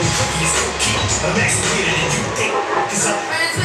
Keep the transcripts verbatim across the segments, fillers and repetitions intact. you so cute, I'm Mexican and you think, cause I'm friends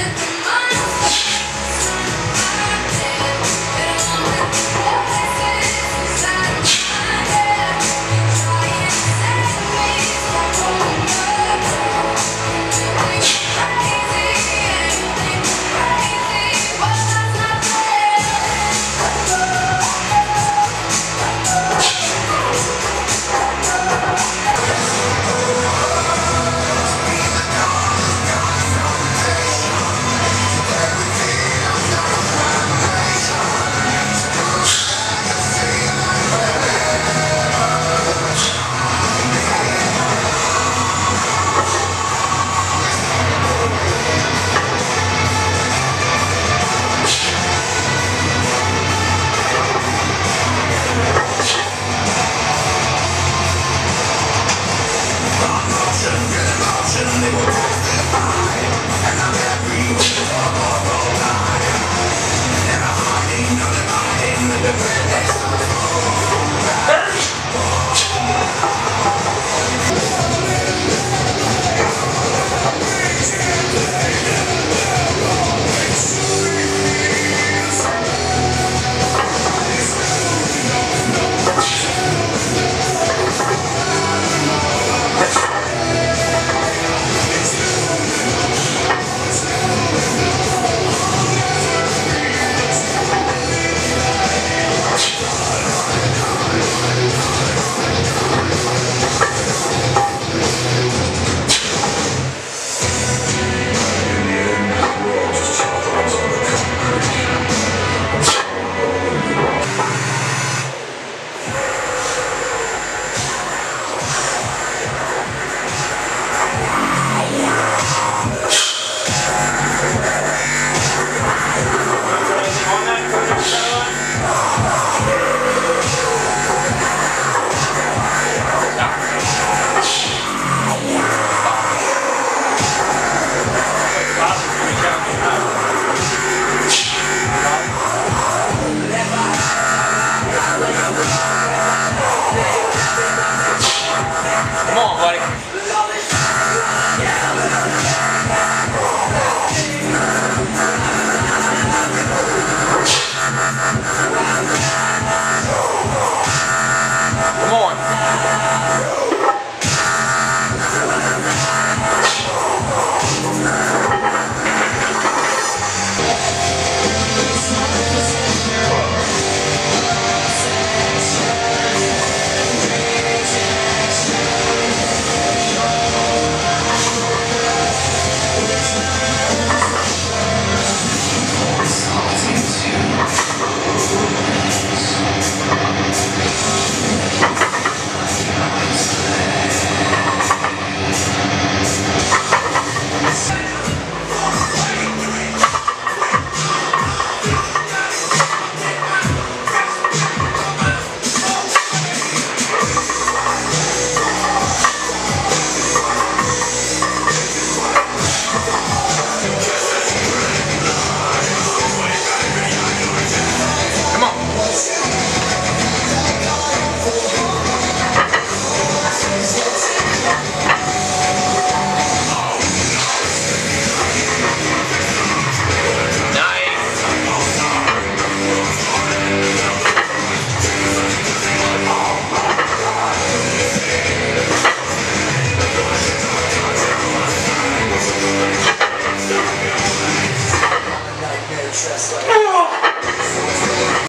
with the